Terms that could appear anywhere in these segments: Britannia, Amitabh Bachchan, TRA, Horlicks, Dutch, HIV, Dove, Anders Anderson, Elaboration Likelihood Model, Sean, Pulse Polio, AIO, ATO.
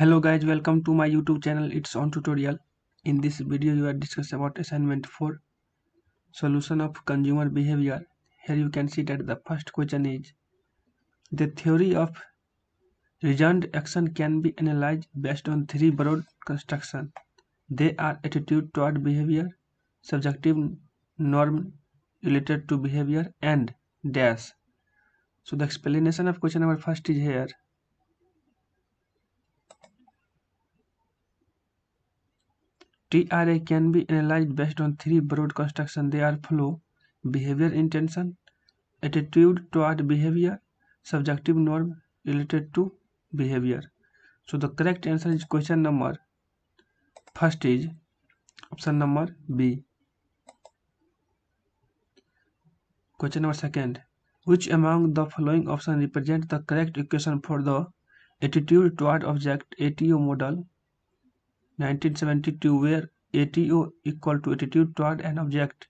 Hello guys, welcome to my YouTube channel It's On Tutorial. In this video you are discussing about assignment 4, solution of consumer behavior. Here you can see that the first question is, the theory of reasoned action can be analyzed based on three broad constructions. They are attitude toward behavior, subjective norm related to behavior, and dash. So the explanation of question number first is here. TRA can be analyzed based on three broad constructions. They are flow, behavior intention, attitude toward behavior, subjective norm related to behavior. So the correct answer is question number first is option number B. Question number second, which among the following options represent the correct equation for the attitude toward object ATO model 1972, where ATO equal to attitude toward an object,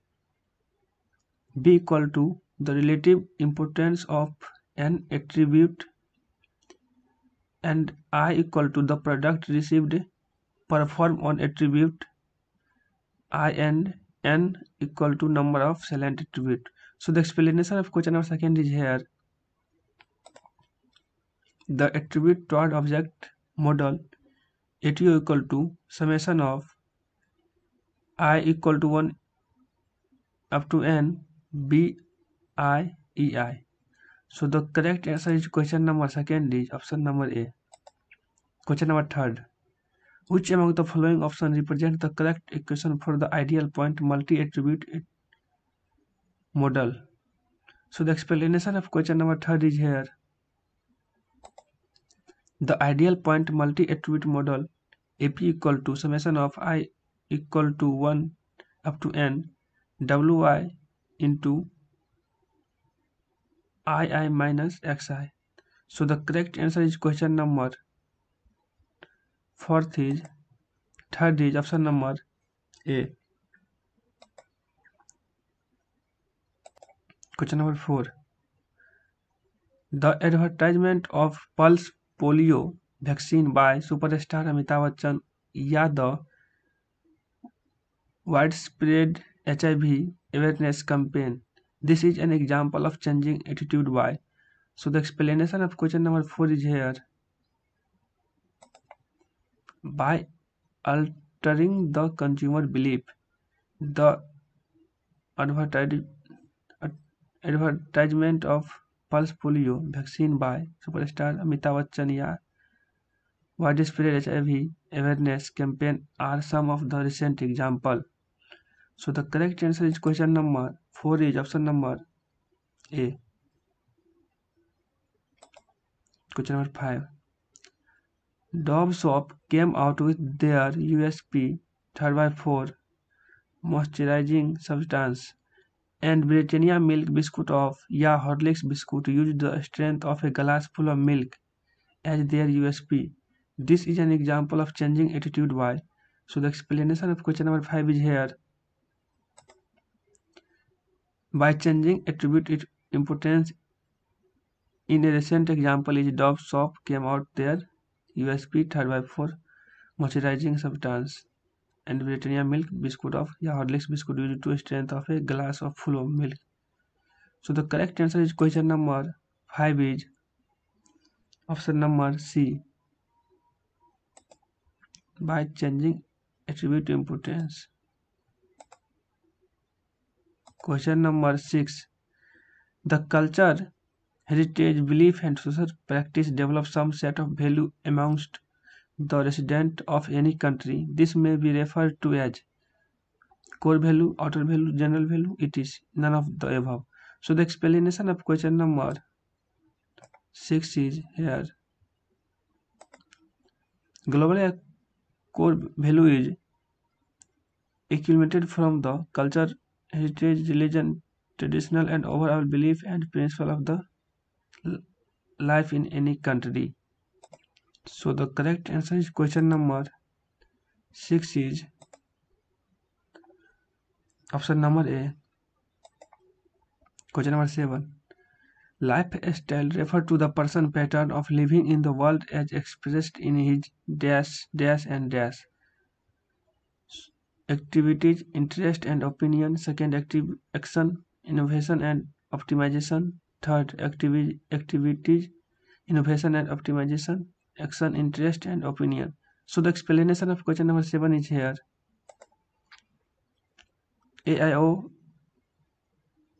B equal to the relative importance of an attribute, and I equal to the product received performed on attribute I, and N equal to number of salient attribute. So the explanation of question number second is here. The attribute toward object model ATO equal to summation of I equal to 1 up to N B I E I. So the correct answer is question number second is option number A. Question number third, which among the following options represent the correct equation for the ideal point multi-attribute model? So the explanation of question number third is here. The ideal point multi-attribute model AP equal to summation of I equal to 1 up to N WI into II minus XI. So the correct answer is question number third is option number A. Question number 4, the advertisement of pulse polio vaccine by superstar Amitabh Bachchan या the widespread HIV awareness campaign. This is an example of changing attitude by. So the explanation of question number 4 is here. By altering the consumer belief, the advertisement of pulse polio vaccine by superstar Amitabh Bachchan ya widespread HIV awareness campaign are some of the recent example. So the correct answer is question number 4 is option number A. Question number 5, Dove shop came out with their USP 3x4 moisturizing substance, and Britannia milk biscuit of या Horlicks biscuit used the strength of a glass full of milk as their USP. This is an example of changing attitude by. So the explanation of question number 5 is here. By changing attribute importance in a recent example is Dove shop came out their USP 3x4 moisturizing substance, and Britannia milk biscuit of या Horlicks biscuit due to strength of a glass of full of milk. So the correct answer is question number 5 is option number C. By changing attribute importance. Question number 6, the culture, heritage, belief and social practice develop some set of value amongst the resident of any country. This may be referred to as core value, outer value, general value, it is none of the above. So the explanation of question number 6 is here. Globally, a core value is accumulated from the culture, heritage, religion, traditional and overall belief and principle of the life in any country. So the correct answer is question number 6 is option number A. Question number 7, Lifestyle refers to the person pattern of living in the world as expressed in his -- activities, interest and opinion. Second, action, innovation and optimization. Third, activities, innovation and optimization. Action, interest and opinion. So the explanation of question number 7 is here. AIO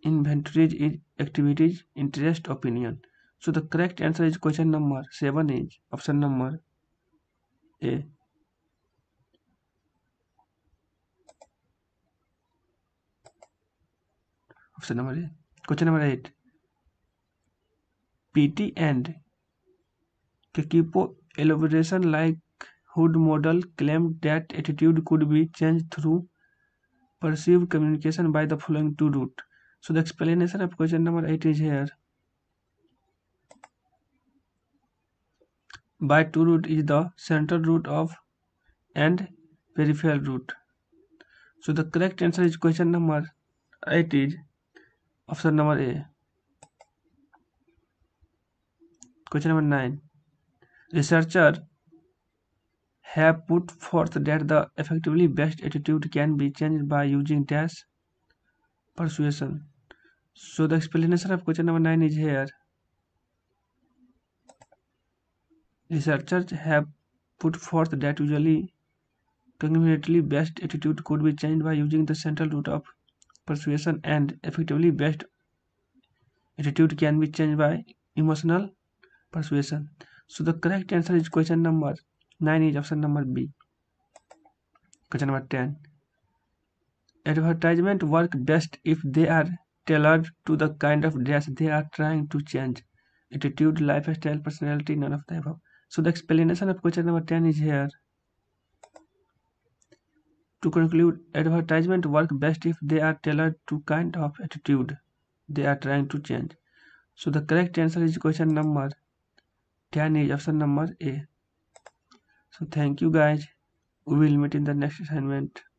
inventories is activities, interest, opinion. So the correct answer is question number 7 is option number A. Option number A. Question number 8. PT and Kekipo Elaboration Likelihood Model claimed that attitude could be changed through perceived communication by the following two routes. So the explanation of question number 8 is here. By two route is the central route of and peripheral route. So the correct answer is question number 8 is option number A. Question number 9. Researchers have put forth that the effectively best attitude can be changed by using dash persuasion. So the explanation of question number 9 is here. Researchers have put forth that usually cognitively best attitude could be changed by using the central route of persuasion and effectively best attitude can be changed by emotional persuasion. So the correct answer is question number 9 is option number B. Question number 10. Advertisement work best if they are tailored to the kind of dress they are trying to change. Attitude, lifestyle, personality, none of the above. So the explanation of question number 10 is here. To conclude, advertisement work best if they are tailored to kind of attitude they are trying to change. So the correct answer is question number 10 is option number A. So thank you guys. We will meet in the next assignment.